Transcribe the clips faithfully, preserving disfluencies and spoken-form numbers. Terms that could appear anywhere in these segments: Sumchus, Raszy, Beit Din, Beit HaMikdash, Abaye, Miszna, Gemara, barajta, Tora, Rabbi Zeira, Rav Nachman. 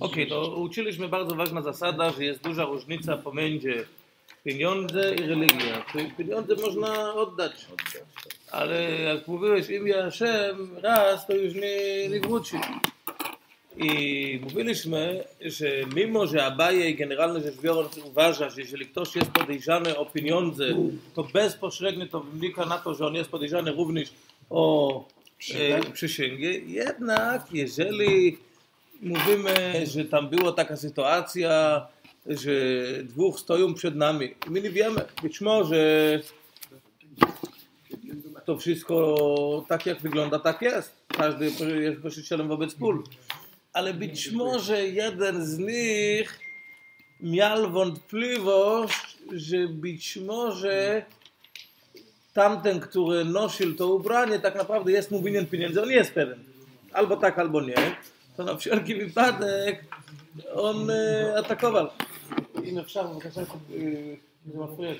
Okej, to uczyliśmy bardzo ważna zasada, że jest duża różnica pomiędzy pieniądze i religia. Pieniądze można oddać, ale jak mówiłeś imię Hashem raz, to już nie, nie wróci. I mówiliśmy, że mimo że Abaye generalnie rzecz biorąc uważa, że jeżeli ktoś jest podejrzany o pieniądze, to bezpośrednio to wynika na to, że on jest podejrzany również o e, przysięgę. Jednak jeżeli mówimy, że tam była taka sytuacja, że dwóch stoją przed nami, my nie wiemy, być może to wszystko tak jak wygląda, tak jest. Każdy jest pośrednikiem wobec pól. Ale być może jeden z nich miał wątpliwość, że być może tamten, który nosił to ubranie, tak naprawdę jest mu winien pieniędzy. On jest pewien. Albo tak, albo nie. To na wszelki wypadek on e, atakował. I na wszelki wypadek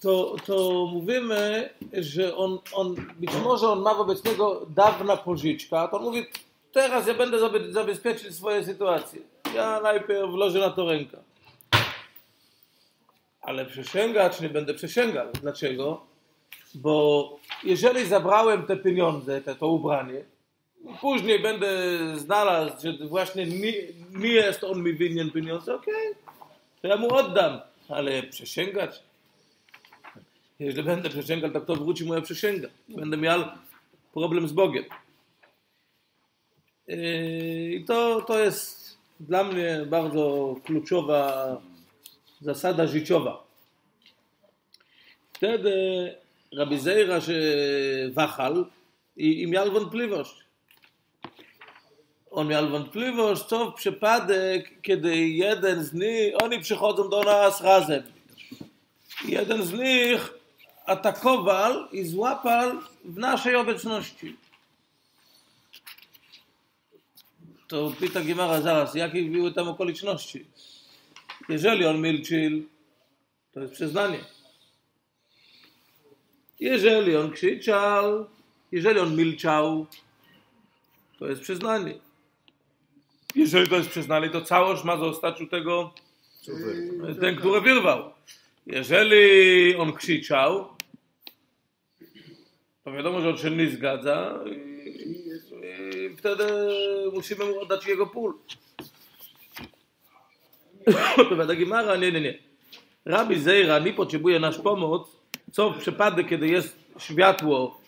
To, to mówimy, że on, on, być może on ma wobec niego dawna pożyczka, to on mówi, teraz ja będę zabezpieczył swoje sytuacje. Ja najpierw włożę na to rękę. Ale przysięgać nie będę przysięgał. Dlaczego? Bo jeżeli zabrałem te pieniądze, te, to ubranie, później będę znalazł, że właśnie nie, nie jest on mi winien pieniądze, okej, okay, to ja mu oddam, ale przysięgać. Jeżeli będę przysięgał, to kto wróci moja przysięga? Będę miał problem z Bogiem. I to, to jest dla mnie bardzo kluczowa zasada życiowa. Wtedy Rabbi Zeira się wahał i, i miał wątpliwość. On miał wątpliwość, co w przypadek, kiedy jeden z nich, oni przychodzą do nas razem. Jeden z nich atakował i złapał w naszej obecności. To pyta Gemara zaraz, jakie były tam okoliczności? Jeżeli on milczył, to jest przyznanie. Jeżeli on krzyczał, jeżeli on milczał, to jest przyznanie. Jeżeli to jest przyznanie, to całość ma zostać u tego, ten, który wyrwał. Jeżeli on krzyczał, to wiadomo, że on się nie zgadza i, i wtedy musimy mu oddać jego pól. To wiada Gemara, nie, nie, nie. Rabbi Zeira nie potrzebuje nasz pomoc, co w przypadku, kiedy jest światło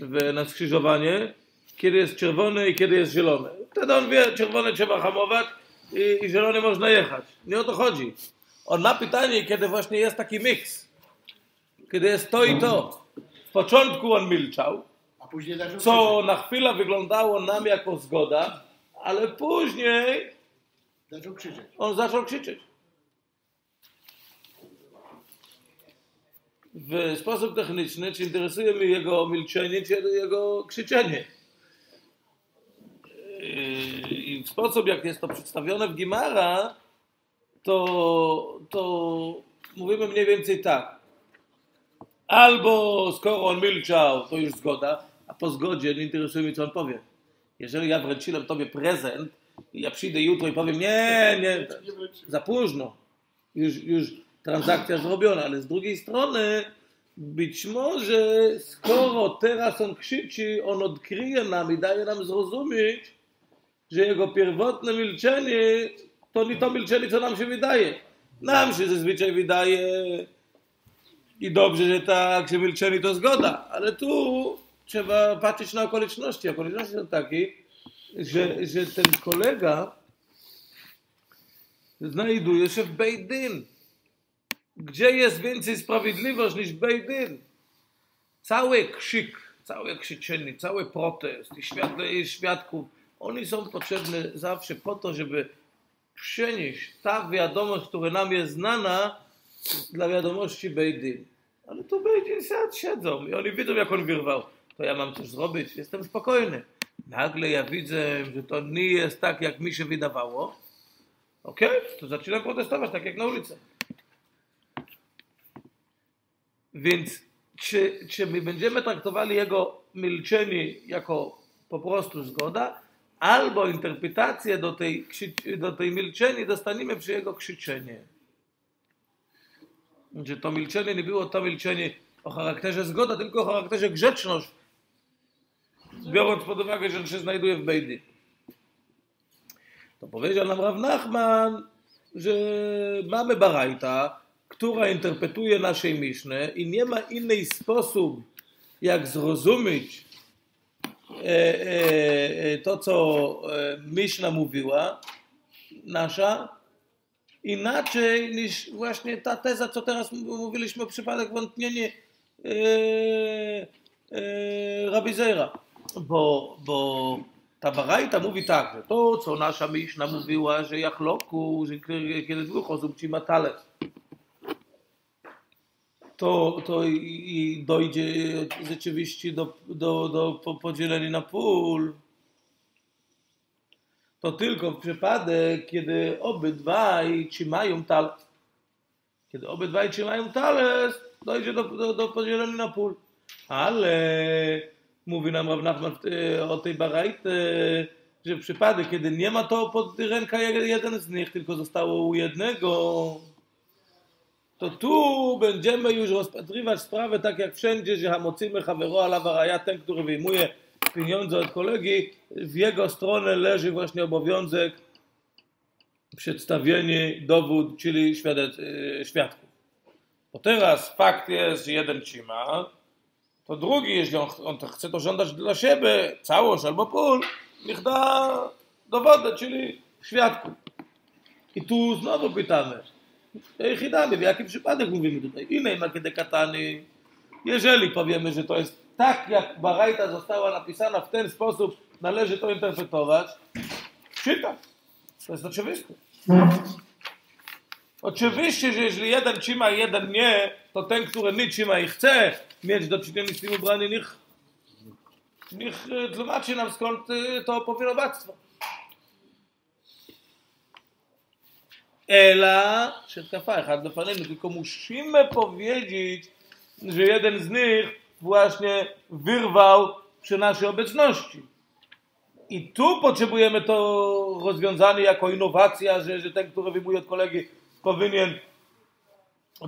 w, na skrzyżowanie, kiedy jest czerwone i kiedy jest zielone. Wtedy on wie, czerwone trzeba hamować i, i zielone można jechać. Nie o to chodzi. On ma pytanie, kiedy właśnie jest taki miks. Kiedy jest to i to. W początku on milczał, co na chwilę wyglądało nam jako zgoda, ale później on zaczął krzyczeć. W sposób techniczny, czy interesuje mnie jego milczenie, czy jego krzyczenie. I w sposób, jak jest to przedstawione w Gemara, To, to mówimy mniej więcej tak. Albo skoro on milczał, to już zgoda, a po zgodzie nie interesuje mnie, co on powie. Jeżeli ja wręczyłem tobie prezent i ja przyjdę jutro i powiem, nie, nie, za późno. Już, już transakcja zrobiona, ale z drugiej strony być może skoro teraz on krzyczy, on odkryje nam i daje nam zrozumieć, że jego pierwotne milczenie to nie to milczenie, co nam się wydaje. Nam się zazwyczaj wydaje i dobrze, że tak, że milczenie to zgoda, ale tu trzeba patrzeć na okoliczności. Okoliczności są takie, że, że ten kolega znajduje się w Beit Din. Gdzie jest więcej sprawiedliwość niż Beit Din? Cały krzyk, całe krzyczenie, cały protest i, świat, i świadków, oni są potrzebne zawsze po to, żeby przenieść ta wiadomość, która nam jest znana, dla wiadomości Beit Din. Ale to Beit Din siedzą i oni widzą, jak on wyrwał. To ja mam coś zrobić, jestem spokojny. Nagle ja widzę, że to nie jest tak, jak mi się wydawało. Okej, okay? To zaczynam protestować, tak jak na ulicy. Więc czy, czy my będziemy traktowali jego milczenie jako po prostu zgoda, albo interpretację do tej, do tej milczenia dostaniemy przy jego krzyczeniu. Że to milczenie nie było to milczenie o charakterze zgoda, tylko o charakterze grzeczność, biorąc pod uwagę, że on się znajduje w Beit Din. To powiedział nam Rav Nachman, że mamy barajta, która interpretuje naszej Miszny i nie ma innej sposób, jak zrozumieć e, e, to, co Miszna mówiła, nasza, inaczej niż właśnie ta teza, co teraz mówiliśmy o przypadek wątpienia e, e, Rabbi Zeira. Bo, bo ta barajta mówi tak, że to, co nasza Miszna mówiła, że jak loku, że kiedy dwóch osób ci ma talent, to, to i dojdzie rzeczywiście do, do, do podzielenia na pól. To tylko w przypadek, kiedy obydwaj trzymają talent. Kiedy obydwaj trzymają talent, dojdzie do, do, do podzielenia na pól. Ale mówi nam Rav Nachman o tej barajty, że w przypadek, kiedy nie ma to pod ręka jeden z nich, tylko zostało u jednego, to tu będziemy już rozpatrywać sprawę tak jak wszędzie, że hamocimy chavero ala baraya, ten, który wyjmuje pieniądze od kolegi, w jego stronę leży właśnie obowiązek przedstawienie dowód, czyli świadków. Bo teraz fakt jest, że jeden trzyma, to drugi, jeśli on, on chce to żądać dla siebie, całość albo pół, niech da dowody, czyli świadków. I tu znowu pytamy, w jakim przypadek mówimy tutaj? Innej makiety katany. Jeżeli powiemy, że to jest tak, jak barajta została napisana w ten sposób, należy to interpretować, czyta. To jest oczywiste. Oczywiście, że jeżeli jeden trzyma i jeden nie, to ten, który nie trzyma i chce mieć do czynienia z tym ubrany, niech, niech tłumaczy nam skąd to powinowactwo. Ela, tylko musimy powiedzieć, że jeden z nich właśnie wyrwał przy naszej obecności. I tu potrzebujemy to rozwiązanie jako innowacja, że, że ten, który wyjmuje od kolegi, powinien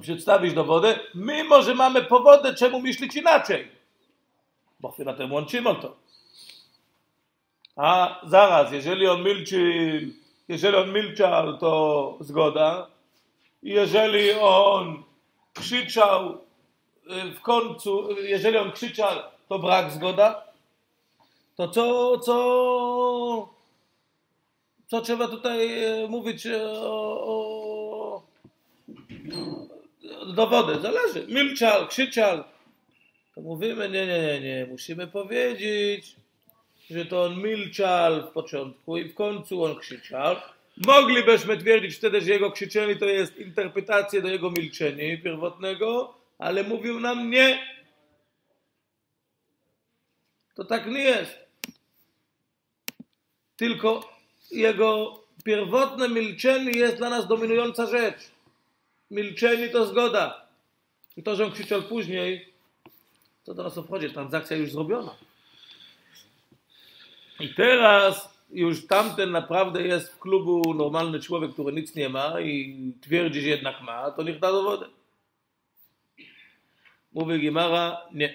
przedstawić dowody, mimo że mamy powody, czemu myśleć inaczej. Bo chwilę temu łączymy to. A zaraz, jeżeli on milczy, jeżeli on milczał, to zgoda. Jeżeli on krzyczał w końcu, jeżeli on krzyczał, to brak zgoda. To co, co, co trzeba tutaj mówić o, o, o dowody? Zależy. Milczał, krzyczał. To mówimy, nie, nie, nie, nie. Musimy powiedzieć, że to on milczał w początku i w końcu on krzyczał. Moglibyśmy twierdzić wtedy, że jego krzyczenie to jest interpretacja do jego milczenia pierwotnego, ale mówił nam nie. To tak nie jest. Tylko jego pierwotne milczenie jest dla nas dominująca rzecz. Milczenie to zgoda. I to, że on krzyczał później, to do nas obchodzi. Transakcja już zrobiona. I teraz już tamten naprawdę jest w klubu normalny człowiek, który nic nie ma i twierdzi, że jednak ma, to niech da dowody. Mówi Gemara, nie.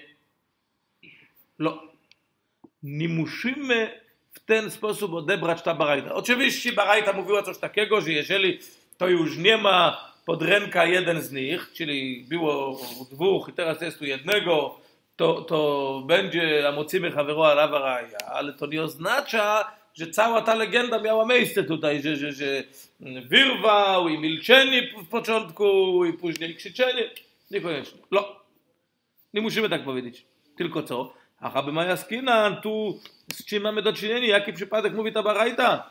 No. Nie musimy w ten sposób odebrać ta barajta. Oczywiście barajta mówiła coś takiego, że jeżeli to już nie ma pod ręka jeden z nich, czyli było dwóch i teraz jest tu jednego, To, to będzie amocimy chavero ala baraya, ale to nie oznacza, że cała ta legenda miała miejsce tutaj, że, że, że wyrwał i milczenie w początku i później krzyczenie. Niekoniecznie. No. Nie musimy tak powiedzieć. Tylko co? Aha, by maja skina, tu z czym mamy do czynienia? Jaki przypadek mówi ta barajta?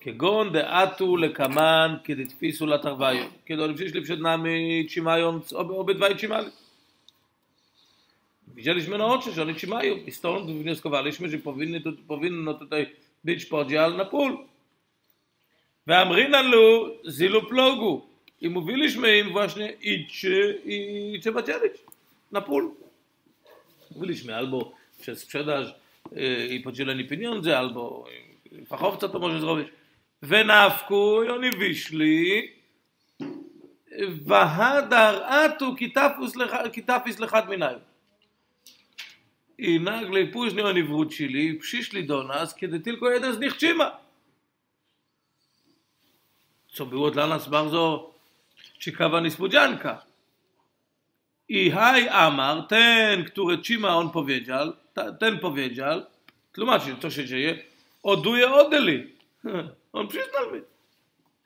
Kegon de atu lekaman, kiedy twisu latarwają. Kiedy oni przyszli przed nami, trzymając, obydwaj trzymali. Widzieliśmy na oczy, że oni trzymają i stąd wnioskowaliśmy, że powinny tu, powinno tutaj być podział na pół. Ve'amrinanlu zilu plogu. I mówiliśmy im właśnie idź i trzeba dzielić na pół. Mówiliśmy albo przez sprzedaż, i podzieleni pieniądze, albo fachowca to może zrobić. Wnawku i oni wyszli. Wahadar atu kitafis lechad minaj. I nagle później oni wrócili, przyszli do nas, kiedy tylko jeden z nich trzyma. Co było dla nas bardzo ciekawa niespodzianka. I haj amar, ten, który trzyma, on powiedział, ten powiedział, tłumaczy, co się dzieje, oduje odeli. On przyznał mi,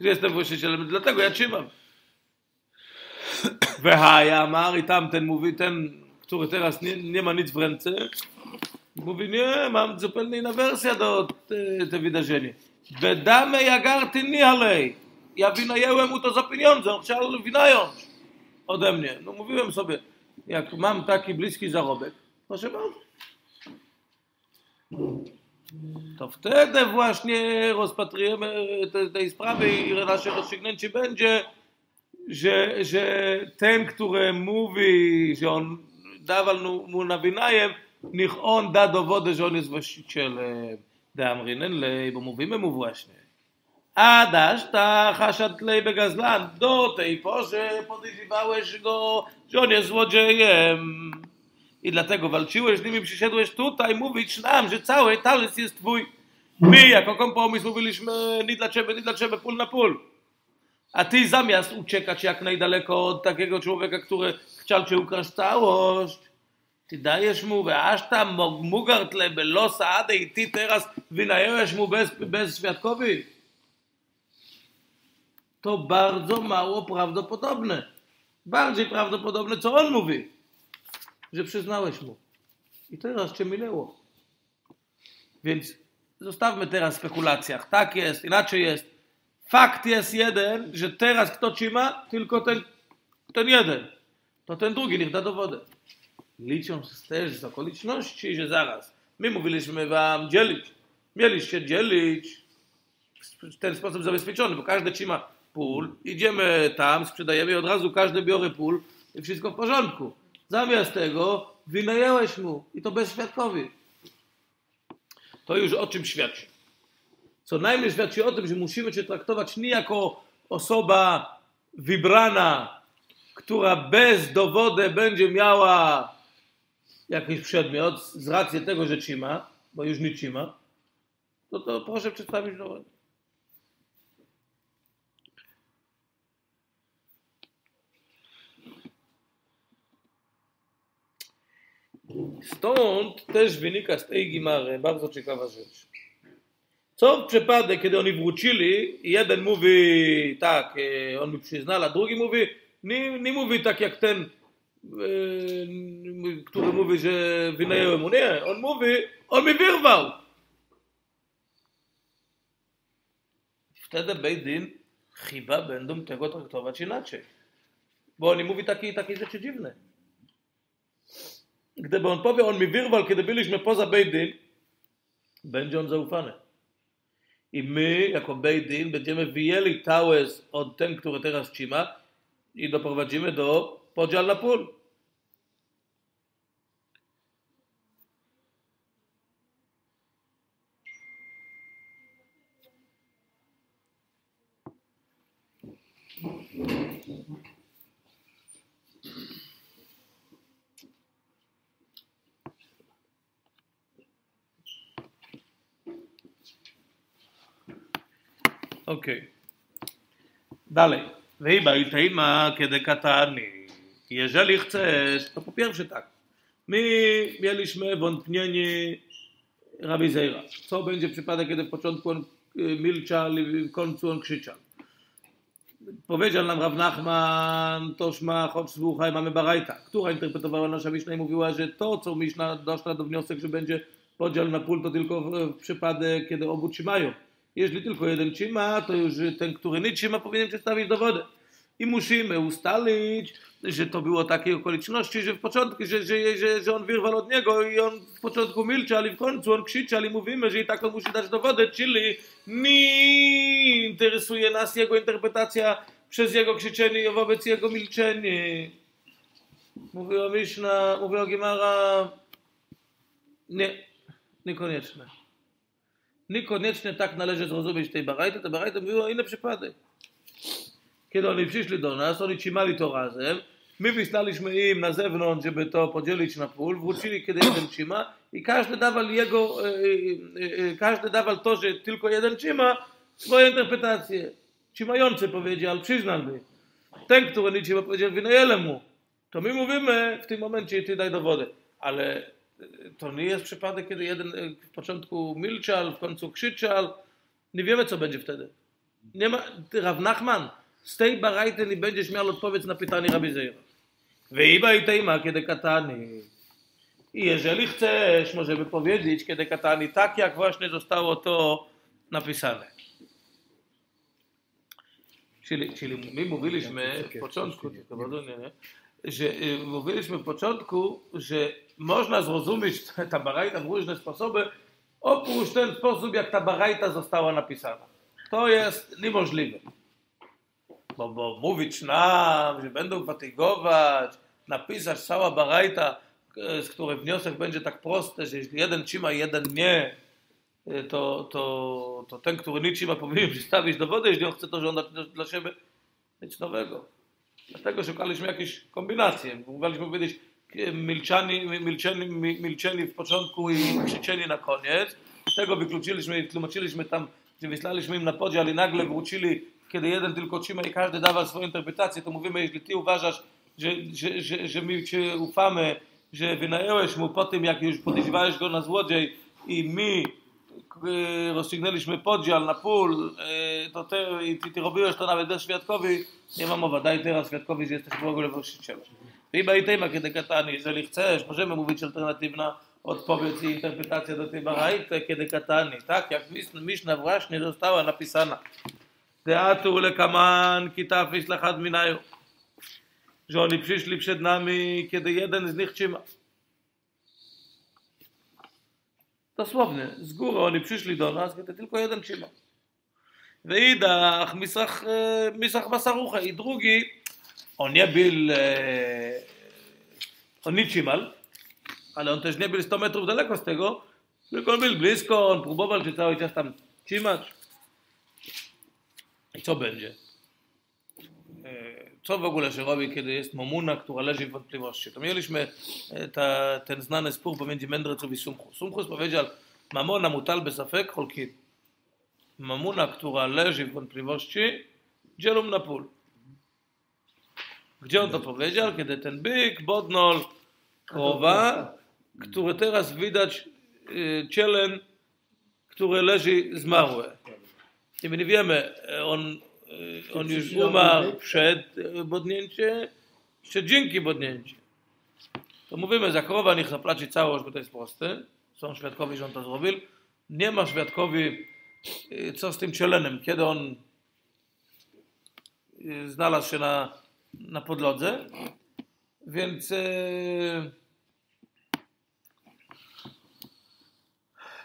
że jestem właścicielem, dlatego ja trzymam. Wehaj amar, i tamten mówi, ten, który teraz nie, nie ma nic w ręce, mówi, nie, mam zupełnie inna wersja do tego wydarzenia. Bedame jagarty nie alej. Ja wynajęłem mu to za pieniądze, on chciał wynająć ode mnie. No mówiłem sobie, jak mam taki bliski zarobek, proszę bardzo. To wtedy właśnie rozpatrujemy te, tej sprawy i nasze rozstrzygnięcie będzie, że, że ten, który mówi, że on dawał mu na wynajem, niech on da dowody, że on jest właścicielem. Bo mówimy mu właśnie. Adaś ta haszatlej begazlan, do tej porze podejrzewałeś go, że on jest złodziejem. I dlatego walczyłeś z nim i przyszedłeś tutaj mówić nam, że cały talent jest twój. My jako kompromis mówiliśmy nie dla ciebie, nie dla ciebie, pół na pół. A ty zamiast uciekać jak najdaleko od takiego człowieka, który chciał cię ukraść całość, ty dajesz mu, aż tam mugartle belosa ade i ty teraz wynajęłeś mu bez, bez świadkowi. To bardzo mało prawdopodobne. Bardziej prawdopodobne, co on mówi, że przyznałeś mu. I teraz cię minęło. Więc zostawmy teraz spekulacjach. Tak jest, inaczej jest. Fakt jest jeden, że teraz kto ci ma, tylko ten, ten jeden. To ten drugi niech da dowody. Licząc też z okoliczności, że zaraz. My mówiliśmy wam dzielić. Mieliście dzielić. W ten sposób zabezpieczony, bo każdy trzyma pól, idziemy tam, sprzedajemy i od razu każdy biorę pól i wszystko w porządku. Zamiast tego wynajęłeś mu i to bez świadkowi. To już o czym świadczy? Co najmniej świadczy o tym, że musimy cię traktować nie jako osoba wybrana, która bez dowodu będzie miała jakiś przedmiot z racji tego, że trzyma, bo już nie trzyma, to, to proszę przedstawić dowody. Stąd też wynika z tej Gemary bardzo ciekawa rzecz. Co w przypadku, kiedy oni wrócili, jeden mówi tak, on mi przyznał, a drugi mówi, nie, nie mówi tak jak ten, e, który mówi, że wynająłem mu. Nie, on mówi, on mi wyrwał. Wtedy Beit Din chyba będą tego traktować inaczej. Bo oni mówi takie, takie rzeczy dziwne. Gdyby on powie, on mi wyrwał, kiedy byliśmy poza Beit Din, będzie on zaufany. I my, jako Beit Din, będziemy wyjęli tałez od ten, który teraz trzyma i doprowadzimy do podziału na pól. אוקיי. Dalej. Wyjbajtej ma, kiedy katani. Jeżeli chcesz, to po pierwsze tak. My mieliśmy wątpienie Rabbi Zeira. Co będzie w przypadku, kiedy w początku on milczał i w końcu on krzyczał? Powiedział nam Rav Nachman, tożma, chodź, słuchaj, mamy barajta, która interpretowała nasza Miszna i mówiła, że to, co Miszna doszła do wniosek, że będzie podział na pól, to tylko w przypadku, kiedy obu trzymają. Jeśli tylko jeden trzyma, to już ten, który nie trzyma, powinien przedstawić dowody. I musimy ustalić, że to było takiej okoliczności, że w początku, że, że, że, że on wyrwał od niego i on w początku milczał i w końcu on krzyczał i mówimy, że i tak on musi dać dowody, czyli nie interesuje nas jego interpretacja przez jego krzyczenie i wobec jego milczenie. Mówiła Miszna, mówiła Gemara, nie, Niekonieczne. Niekoniecznie tak należy zrozumieć tej barajty. Ta barajta mówiła o inne przypadek. Kiedy oni przyszli do nas, oni trzymali to razem, my wysłaliśmy im na zewnątrz, żeby to podzielić na pół, wrócili, kiedy jeden trzyma i każdy dawał jego, każdy dawał to, że tylko jeden trzyma, swoją interpretację. Trzymający powiedział, przyznał mi. Ten, który nie trzyma, powiedział, wynajęli mu. To my mówimy w tym momencie, ty daj dowody. Ale to nie jest przypadek, kiedy jeden w początku milczał, w końcu krzyczał. Nie wiemy, co będzie wtedy. Nie ma, Rav Nachman, z tej barajty nie będziesz miał odpowiedź na pytanie Rabbi Zeira. Wyjbaj tejma, kiedy katani. I jeżeli chcesz, może wypowiedzieć, kiedy katani, tak jak właśnie zostało to napisane. Czyli, czyli my mówiliśmy w początku, że mówiliśmy w początku, że można zrozumieć ta barajta w różne sposoby, oprócz ten sposób, jak ta barajta została napisana. To jest niemożliwe. Bo, bo mówić nam, że będą fatygować, napisać cała barajta, z której wniosek będzie tak prosty, że jeśli jeden trzyma, jeden nie, to, to, to ten, który nie trzyma, powinien przedstawić dowody, jeśli on chce to żądać dla siebie. Nic nowego. Dlatego szukaliśmy jakiejś kombinacji. Próbowaliśmy powiedzieć milczenie, milczenie, milczenie w początku i krzyczenie na koniec. Tego wykluczyliśmy i tłumaczyliśmy tam, że wysłaliśmy im na podział i nagle wrócili, kiedy jeden tylko trzyma i każdy dawał swoją interpretację, to mówimy, jeśli ty uważasz, że, że, że, że my cię ufamy, że wynająłeś mu po tym, jak już podejrzewałeś go na złodziej i my e, rozstrzygnęliśmy podział na pół, e, to ty, ty, ty robiłeś to nawet do świadkowi, nie ma mowa, daj teraz świadkowi, że jesteś w ogóle właścicielem. Chyba i tema, kiedy katani, jeżeli chcesz, możemy mówić alternatywna odpowiedź i interpretacja do tej barajty, kiedy katani, tak jak Miszna właśnie została napisana. Teatu lekaman, kitaf islachad minayu. Że oni przyszli przed nami, kiedy jeden z nich trzyma. Dosłownie, z góry oni przyszli do nas, kiedy tylko jeden trzyma. Weidach, misach, misach basarucha. I drugi, on nie był, on nie trzymal, ale on też nie był sto metrów daleko z tego, tylko on był blisko, on próbował się cały czas tam trzymać. I co będzie? Co w ogóle się robi, kiedy jest mamuna, która leży w wątpliwości? To mieliśmy ta, ten znany spór pomiędzy mędrców i Sumchus. Sumchus powiedział, mamona mutal besafek holkin. Mamuna, która leży w wątpliwości, dzielum na pół. Gdzie on to powiedział? Kiedy ten byk bodnął krowa, który teraz widać cielę, które leży zmarłe. I my nie wiemy, on, on już umarł przed bodnięciem, czy dzięki bodnięciu. To mówimy, za krowa niech zapłaci całość, bo to jest proste. Są świadkowie, że on to zrobił. Nie ma świadkowi, co z tym cielenem, kiedy on znalazł się na, na podlodze. Więc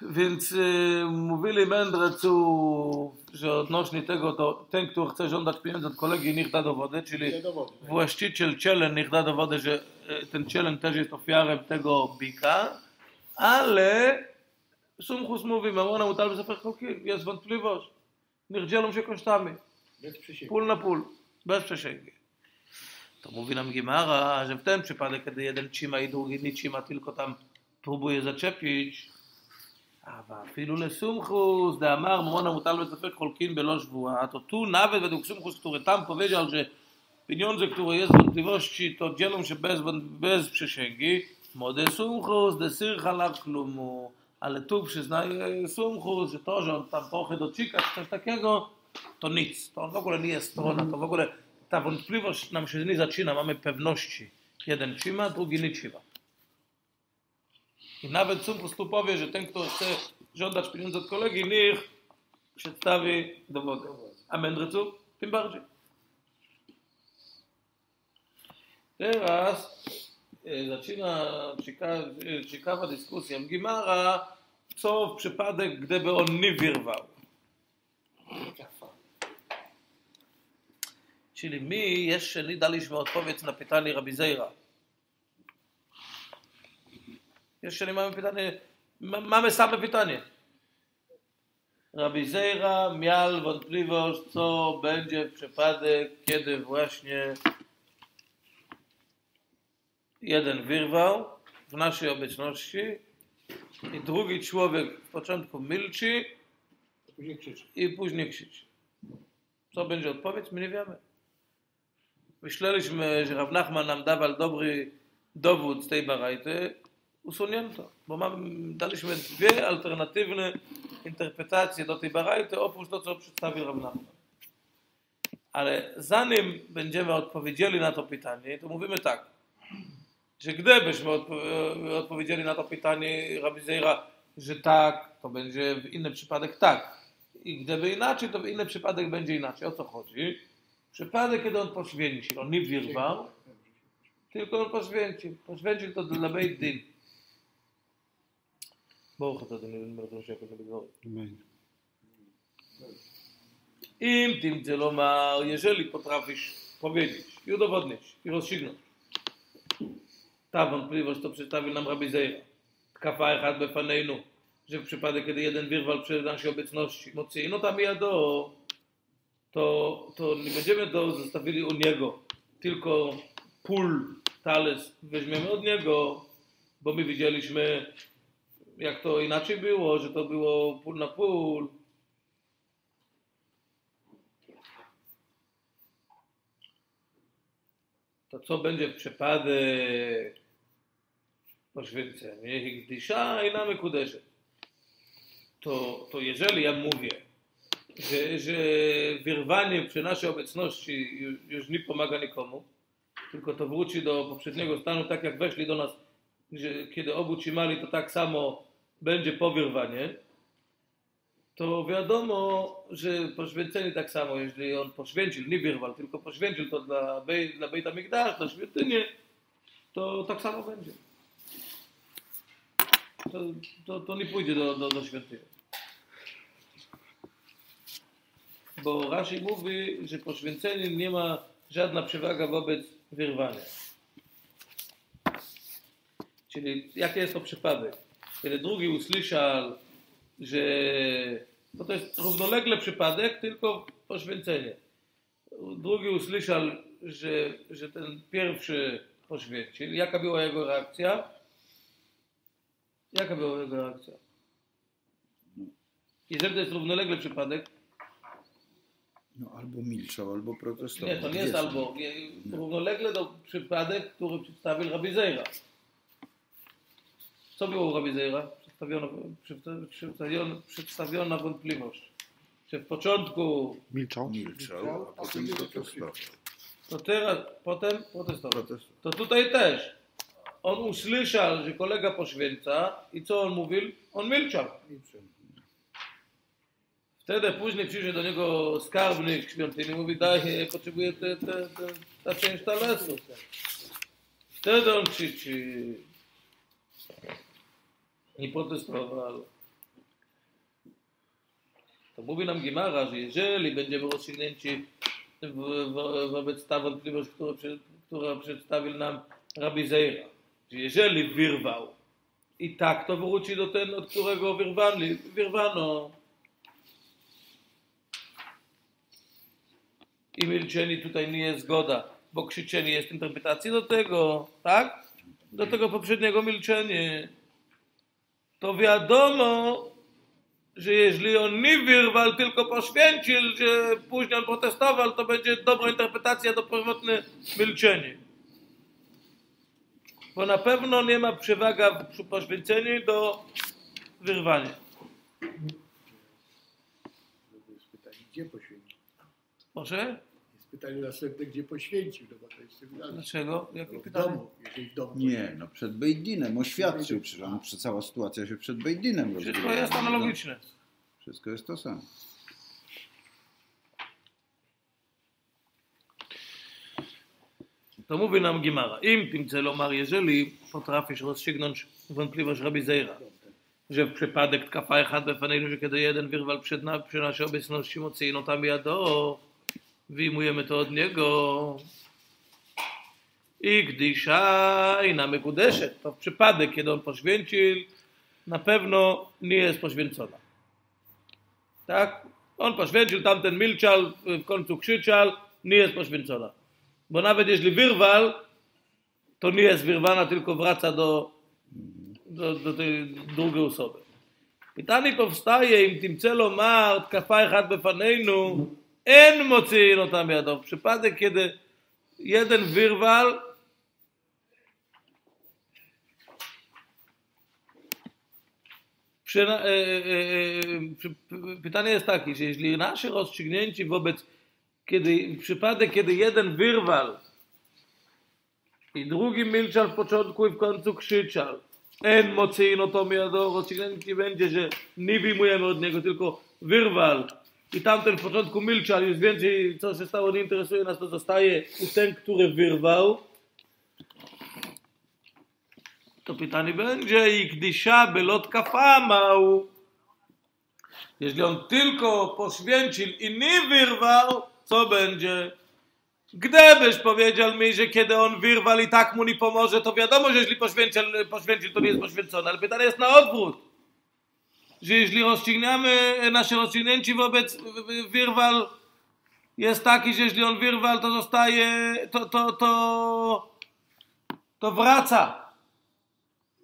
Więc e, mówili mędrcu, że odnośnie tego, to ten, kto chce żądać pieniędzy od kolegi, niech da dowody, czyli właściciel cielen niech da dowody, że e, ten cielen też jest ofiarem tego bika, ale Sumchus mówi, mamona mu talby zaferchoki, jest wątpliwość, niech dzielą się kosztami, pól na pól, bez przesięgi. To mówi nam Gemara, że w tym przypadek, kiedy jeden trzyma i drugi nie trzyma, tylko tam próbuje zaczepić, אבל אפילו לסומכוס, דאמר מרון המוטל וספק חולקים בלא שבועה, to tu nawet według Sumchus, który tam powiedział, że pieniądze, które jest wątpliwości, to dzielą się bez, bez przysięgi, mode Sumchus, desir halak klumu, ale tu przyznaje Sumchus, że to, że on tam trochę docieka, coś takiego, to nic, to w ogóle nie jest strona, to w ogóle ta wątpliwość nam się nie zaczyna, mamy pewności, jeden trzyma, drugi nie trzyma. I nawet Sumchus tu powie, że ten, kto chce żądać pieniędzy od kolegi, niech przedstawi dowody. A mędrcu tym bardziej. Teraz e, zaczyna ciekawa, e, ciekawa dyskusja Gemara, co w przypadek, gdyby on nie wyrwał. Czyli my jeszcze nie daliśmy odpowiedź na pytanie Rabbi Zeira. Jeszcze nie mamy pytania, Mamy same pytanie. Rabbi Zeira miał wątpliwość, co będzie w przypadek, kiedy właśnie jeden wyrwał w naszej obecności i drugi człowiek w początku milczy i później krzyczy. Co będzie odpowiedź? My nie wiemy. Myśleliśmy, że Rav Nachman nam dawał dobry dowód z tej barajty, usunięto, bo mamy, daliśmy dwie alternatywne interpretacje do tej barajty, oprócz to, co przedstawił Rav Nachman. Ale zanim będziemy odpowiedzieli na to pytanie, to mówimy tak, że gdybyśmy odpo odpowiedzieli na to pytanie Rabbi Zeira, że tak, to będzie w inny przypadek tak. I gdyby inaczej, to w inny przypadek będzie inaczej. O co chodzi? Przypadek, kiedy on poświęcił, on nie wyrwał, tylko on poświęcił. Poświęcił to dla Beit Din. ברוך אתה אדוני ולמלך ולמשיח ולגבור. אמן. אם תמצא לומר, jeżeli potrafisz powiedzieć i udowodnić, i rozstrzygnąć. Ta wątpliwość to przedstawił nam Rabbi Zeira. Tkafa echad befaneinu, że w przypadku, kiedy jeden wyrwał przed naszej obecności, mocy, no tam jado, to, to nie będziemy to zostawili u niego, tylko pól, talerz weźmiemy od niego, bo my widzieliśmy, jak to inaczej było, że to było pół na pół. To co będzie w przypadku poświęcenia? Gdysza i namy kuderze. To, to jeżeli ja mówię, że, że wyrwanie przy naszej obecności już, już nie pomaga nikomu, tylko to wróci do poprzedniego stanu, tak jak weszli do nas, że kiedy obu trzymali, to tak samo będzie po wyrwanie, to wiadomo, że poświęcenie tak samo, jeżeli on poświęcił, nie wyrwał, tylko poświęcił to dla, Bej, dla Beit HaMikdash, dla świątyni, to tak samo będzie. To, to, to nie pójdzie do, do, do świątyni. Bo Raszy mówi, że poświęcenie nie ma żadna przewaga wobec wyrwania. Czyli jaki jest to przypadek? Kiedy drugi usłyszał, że no to jest równolegle przypadek, tylko poświęcenie. Drugi usłyszał, że, że ten pierwszy poświęcił. Jaka była jego reakcja? Jaka była jego reakcja? Jeżeli to jest równolegle przypadek, no albo milczał, albo protestował. Nie, to nie jest, jest albo. Nie. Równolegle do przypadek, który przedstawił Rabbi Zeira. Co było u Rabbi Zeira? Przedstawiono, przedstawiona wątpliwość. Że w początku milczał, milczał a potem protestował. To teraz, potem protestował. To tutaj też. On usłyszał, że kolega poświęca i co on mówił? On milczał. Wtedy później przyjdzie do niego skarbnik świątyni i mówi, daj, potrzebuję te, te, te, ta część talerzu. Wtedy on krzyczy. Nie protestował. To mówi nam Gemara, że jeżeli będziemy rozstrzygnięci wobec ta wątpliwość, która przedstawił nam Rabbi Zeira, że jeżeli wyrwał i tak to wróci do ten, od którego wyrwali, wyrwano. I milczenie tutaj nie jest zgoda, bo krzyczenie jest interpretacji do tego, tak? Do tego poprzedniego milczenia. To wiadomo, że jeżeli on nie wyrwał, tylko poświęcił, że później on protestował, to będzie dobra interpretacja do pierwotnego milczenia. Bo na pewno nie ma przewagi przy poświęceniu do wyrwania. Gdzie poświęcił? Może? Pytanie następne, gdzie poświęcił, no bo to jest sygnalne. Dlaczego? Jakie no, w domu, jeżeli w domu. Nie, no przed Beit Dinem, oświadczył, przecież no, cała sytuacja się przed Beit Dinem rozgrywa. Wszystko jest analogiczne. Wszystko jest to samo. To mówi nam Gemara. Im tymce lomar, jeżeli potrafisz rozstrzygnąć wątpliwość Rabbi Zeira, że w przypadek tkafa echad befaneinu, że kiedy jeden wyrwał przed nami, przy naszej obecności mocyjno tam jado, wyjmujemy to od niego. I gdysza i na mekudeshet, to w przypadek, kiedy on poświęcił, na pewno nie jest poświęcona. Tak? On poświęcił, tamten milczał, w końcu krzyczał, nie jest poświęcona. Bo nawet jeśli wyrwał, to nie jest wyrwana, tylko wraca do, do, do tej drugiej osoby. Pytanie powstaje, im tym celu ma od kafajhat befanejnu, en mocyjno tam jadą. W przypadek, kiedy jeden wyrwał, pytanie jest takie, że jeśli nasze rozstrzygnięcie wobec, kiedy, w przypadek, kiedy jeden wyrwał i drugi milczał w początku i w końcu krzyczał, en mocyjno tam jadą, rozstrzygnięcie będzie, że nie wyjmujemy od niego, tylko wyrwał i tamten w początku milczał, już więcej co się stało nie interesuje nas, to zostaje u ten, który wyrwał. To pytanie będzie, i gdysza belotka famał. Jeśli on tylko poświęcił i nie wyrwał, co będzie? Gdybyś powiedział mi, że kiedy on wyrwał i tak mu nie pomoże, to wiadomo, że jeśli poświęcił, poświęcił to nie jest poświęcone. Ale pytanie jest na odwrót. Że jeśli rozstrzygniamy nasze rozstrzygnięcie wobec wyrwał, jest taki, że jeśli on wyrwał, to zostaje, to, to, to, to wraca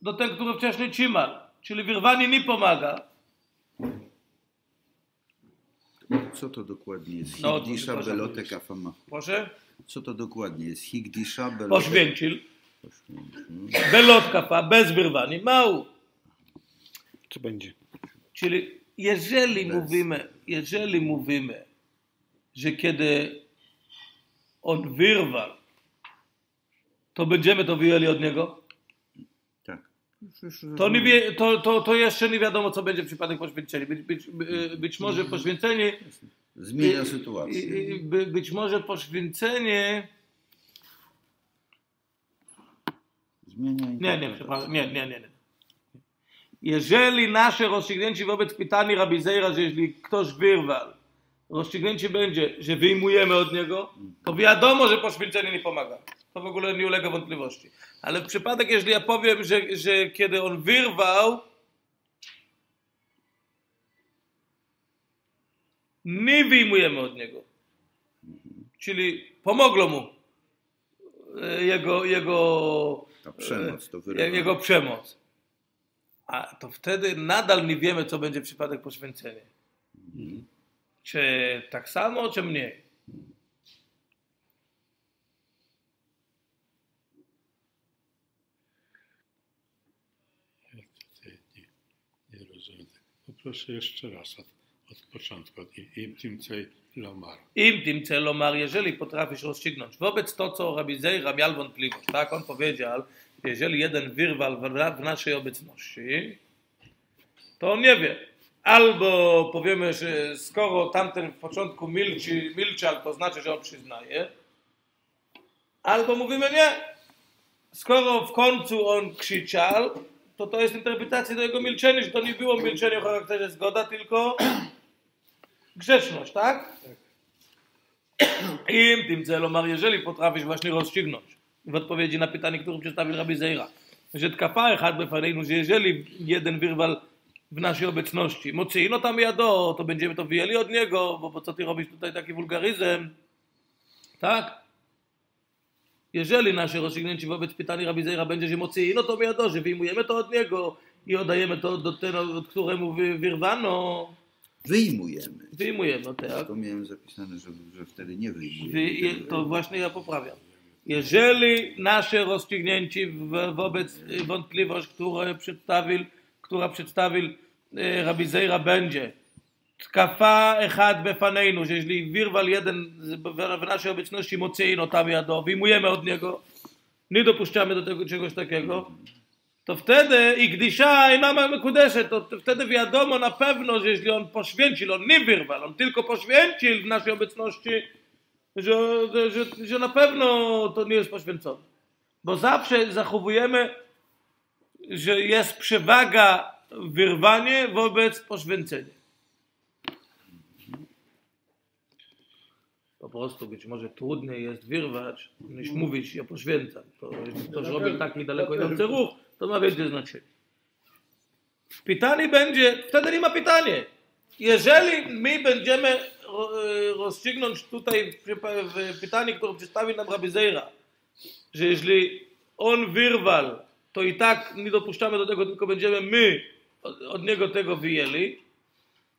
do tego, który wcześniej trzymał. Czyli wyrwanie nie pomaga. Co to dokładnie jest? No, Higdisza belotek afama. Proszę? Co to dokładnie jest? Higdisza belotek. Poświęcił. Belotka fa, bez wyrwania. Mało. Co będzie? Czyli jeżeli bez. mówimy, jeżeli mówimy, że kiedy on wyrwał, to będziemy to wyjęli od niego? To, nie, to, to, to jeszcze nie wiadomo, co będzie w przypadku poświęcenia. Być, być, być może poświęcenie zmienia sytuację. By, być może poświęcenie zmienia. Nie, nie, przepraszam. Nie, nie, nie, nie. Jeżeli nasze rozstrzygnięcie wobec pytania Rabbi Zeira, że jeśli ktoś wyrwał, rozstrzygnięcie będzie, że wyjmujemy od niego, to wiadomo, że poświęcenie nie pomaga. To w ogóle nie ulega wątpliwości. Ale w przypadek, jeżeli ja powiem, że, że kiedy on wyrwał, nie wyjmujemy od niego. Czyli pomogło mu jego, jego, ta przemoc, to jego przemoc. A to wtedy nadal nie wiemy, co będzie w przypadek poświęcenia. Mhm. Czy tak samo, czy mniej? Proszę jeszcze raz od, od początku. Im tym cel lomar. Im tym cel lomar, jeżeli potrafisz rozstrzygnąć wobec to, co Rabbi Zeira miał wątpliwość. Tak, on powiedział, jeżeli jeden wyrwał w naszej obecności, to on nie wie. Albo powiemy, że skoro tamten w początku milczy, milczał, to znaczy, że on przyznaje. Albo mówimy nie. Skoro w końcu on krzyczał, to to jest interpretacja do jego milczenia, że to nie było milczenie o charakterze zgoda, tylko grzeczność, tak? I w tym celu, jeżeli potrafisz właśnie rozstrzygnąć w odpowiedzi na pytanie, które przedstawił Rabbi Zeira, że tkapa echad befanejnu, że jeżeli jeden wyrwał w naszej obecności, mocyjno tam jado, to będziemy to wyjęli od niego, bo po co ty robisz tutaj taki wulgaryzm, tak? Jeżeli nasze rozstrzygnięcie wobec pytania Rabbi Zeira będzie, że mocyjno, to wiadomo, że wyjmujemy to od niego i oddajemy to do tego, któremu wyrwano. Wyjmujemy. Wyjmujemy, tak. To miałem zapisane, że, że wtedy nie wyjmujemy. To właśnie ja poprawiam. Jeżeli nasze rozstrzygnięcie wobec wątpliwości, które przedstawił, która przedstawił Rabbi Zeira będzie תקפה אחד בפנינו, שיש לי וירבל ידן בבנה שהבצנושי מוציאין אותה מידו, ואם הוא יהיה מאוד נגו, נידו פושטה מדו צ'גו שתקגו, תפתדה היא קדישה אינה מקודשת, תפתדה וידו מונפבנו שיש לי און פושווינצ'יל, און ני וירבל, און תלכו פושווינצ'יל בנה שהבצנושי, שנפבנו תו נירס פושווינצ'ון. בוזב שזכובויימה, שיש פשווגה וירבניה וובץ פושווינצ'ניה. Po prostu być może trudniej jest wyrwać, niż mówić, ja poświęcam. To, jeśli ktoś robi taki daleko idący ruch, to ma większe znaczenie. Pytanie będzie, wtedy nie ma pytanie. Jeżeli my będziemy rozstrzygnąć tutaj pytanie, które przedstawił nam Rabbi Zeira, że jeśli on wyrwał, to i tak nie dopuszczamy do tego, tylko będziemy my od niego tego wyjęli,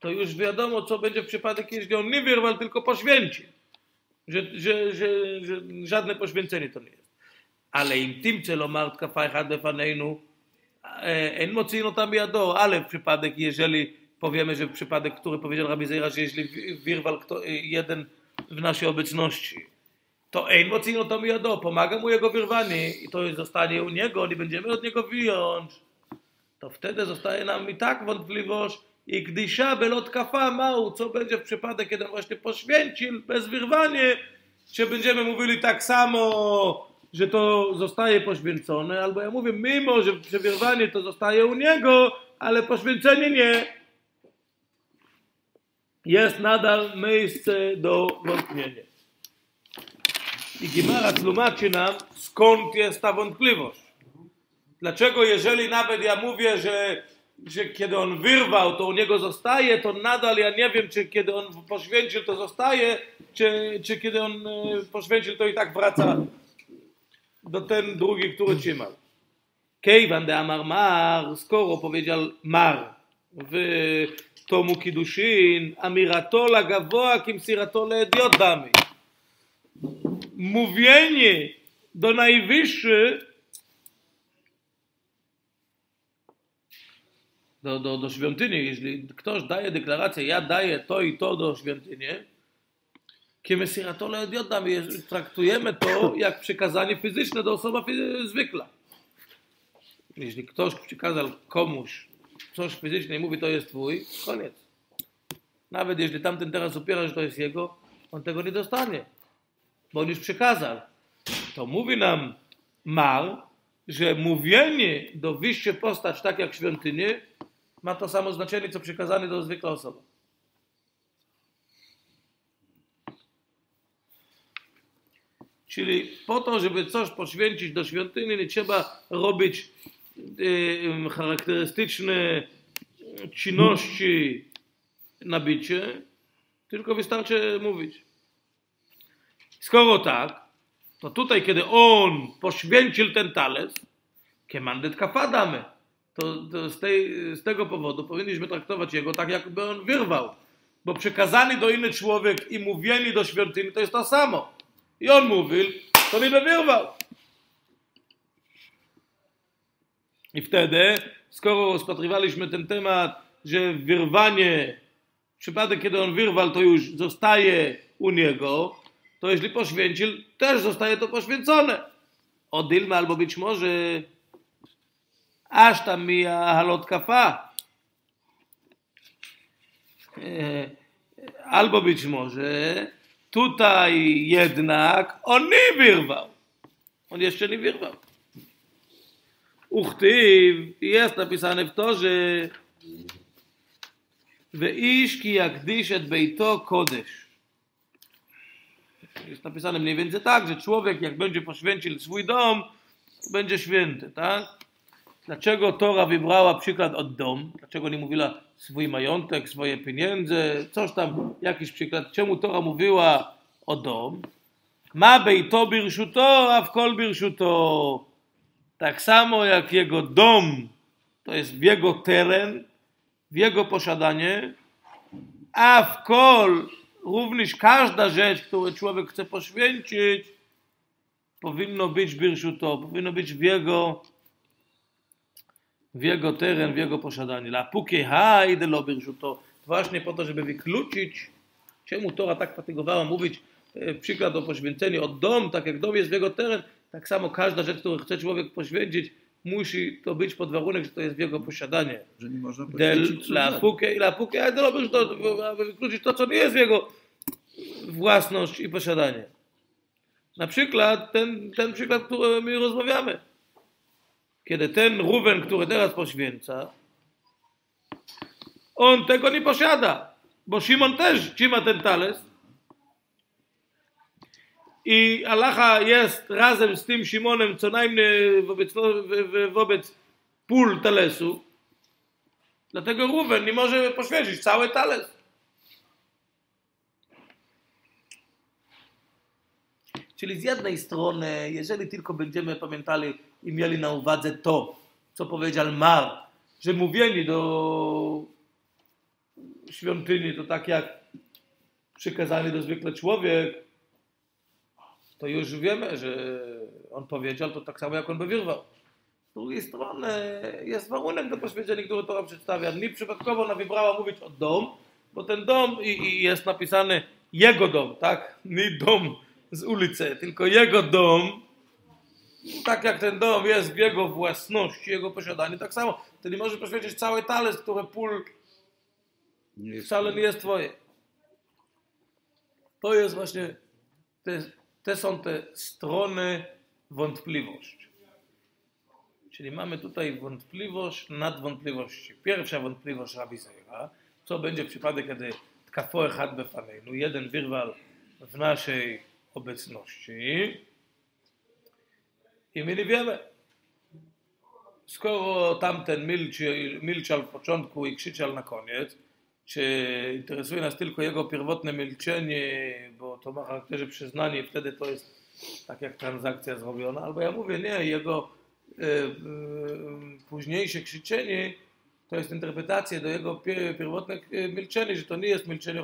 to już wiadomo, co będzie w przypadku, jeśli on nie wyrwał, tylko poświęci. Że, że, że, że żadne poświęcenie to nie jest. Ale im tym celomart kafa echad lefanenu en mocino tam biado, ale w przypadek, jeżeli powiemy, że przypadek, który powiedział Rabbi Zeira, że jeśli wyrwał kto, jeden w naszej obecności, to en mocino tam biado, pomaga mu jego wyrwanie i to zostanie u niego, nie będziemy od niego wyjąć. To wtedy zostaje nam i tak wątpliwość i gdysza belot kafa mał, co będzie w przypadek, kiedy właśnie poświęcił bez wyrwanie, że będziemy mówili tak samo, że to zostaje poświęcone, albo ja mówię, mimo, że przewierwanie to zostaje u niego, ale poświęcenie nie. Jest nadal miejsce do wątpienia. I Gemara tłumaczy nam, skąd jest ta wątpliwość. Dlaczego, jeżeli nawet ja mówię, że, że kiedy on wyrwał, to u niego zostaje, to nadal ja nie wiem, czy kiedy on poświęcił, to zostaje, czy, czy kiedy on poświęcił, to i tak wraca do ten drugi, który trzymał. Kejwan de amar mar, skoro powiedział mar, w tomu kiduszyn, amirato la gavoa, kim sirato le idiotami. Mówienie do najwyższy, do, do, do świątyni, jeśli ktoś daje deklarację, ja daję to i to do świątyni, traktujemy to jak przykazanie fizyczne do osoba zwykła. Jeśli ktoś przykazał komuś coś fizyczne i mówi, to jest twój, koniec. Nawet jeśli tamten teraz upiera, że to jest jego, on tego nie dostanie, bo on już przykazał. To mówi nam Mar, że mówienie do wyższej postaci, tak jak świątyni, ma to samo znaczenie, co przykazanie do zwykłej osoby. Czyli po to, żeby coś poświęcić do świątyni, nie trzeba robić e, charakterystyczne czynności na bicie, tylko wystarczy mówić. Skoro tak, to tutaj, kiedy on poświęcił ten talerz, kemandet kafa damy, to, to z, tej, z tego powodu powinniśmy traktować jego tak, jakby on wyrwał. Bo przekazany do inny człowiek i mówieni do świątyni to jest to samo. I on mówił, to nie wyrwał. I wtedy, skoro rozpatrywaliśmy ten temat, że wyrwanie, w przypadku, kiedy on wyrwał, to już zostaje u niego, to jeśli poświęcił, też zostaje to poświęcone. Odilma, albo być może aż tam mija halot kafa. Albo być może tutaj jednak on nie wyrwał. On jeszcze nie wyrwał. Uchtyw jest napisane w Torze, Weish ki yakdish et beito kodesh. Jest napisane mniej więcej tak, że człowiek jak będzie poświęcił swój dom, będzie święty, tak? Dlaczego Tora wybrała przykład od dom? Dlaczego nie mówiła swój majątek, swoje pieniądze, coś tam, jakiś przykład? Czemu Tora mówiła o dom? Ma bejto birszuto, a w kol birszuto. Tak samo jak jego dom, to jest jego teren, jego posiadanie, a w kol również każda rzecz, którą człowiek chce poświęcić, powinno być birszuto, powinno być w jego w jego teren, w jego posiadanie. La pukie haj de to właśnie po to, żeby wykluczyć, czemu Tora tak patygowała mówić e, przykład o poświęceniu od dom, tak jak dom jest w jego teren, tak samo każda rzecz, którą chce człowiek poświęcić, musi to być pod warunkiem, że to jest w jego posiadanie. Że nie można poświęcić. La pukie, la pukie haj de lo birszuto, aby wykluczyć to, co nie jest w jego własność i posiadanie. Na przykład ten, ten przykład, który my rozmawiamy. Kiedy ten Ruben, który teraz poświęca, on tego nie posiada, bo Szymon też trzyma ten talerz i Allaha jest razem z tym Szymonem co najmniej wobec, wobec pól talerzu, Dlatego Ruben nie może poświęcić cały talent. Czyli z jednej strony, jeżeli tylko będziemy pamiętali i mieli na uwadze to, co powiedział Mar, że mówienie do świątyni to tak jak przykazany do zwykle człowiek, to już wiemy, że on powiedział to tak samo, jak on by wyrwał. Z drugiej strony jest warunek do poświęcenia, który Tora przedstawia. Nie przypadkowo ona wybrała mówić o dom, bo ten dom i, i jest napisany jego dom, tak? Nie dom z ulicy, tylko jego dom. Tak jak ten dom jest w jego własności, jego posiadaniu, tak samo. Ty nie możesz poświęcić cały talent, który pól nie wcale nie jest twoje. To jest właśnie, te, te są te strony wątpliwości. Czyli mamy tutaj wątpliwość nad wątpliwości. Pierwsza wątpliwość Rabbi Zeira, co będzie w przypadku, kiedy tkafo echad befaneinu, jeden wyrwal w naszej obecności. I my nie wiemy. Skoro tamten milczy, milczał w początku i krzyczał na koniec, czy interesuje nas tylko jego pierwotne milczenie, bo to ma charakterze przyznanie i wtedy to jest tak jak transakcja zrobiona, albo ja mówię, nie, jego y, y, późniejsze krzyczenie to jest interpretacja do jego pier, pierwotne milczenie, że to nie jest milczenie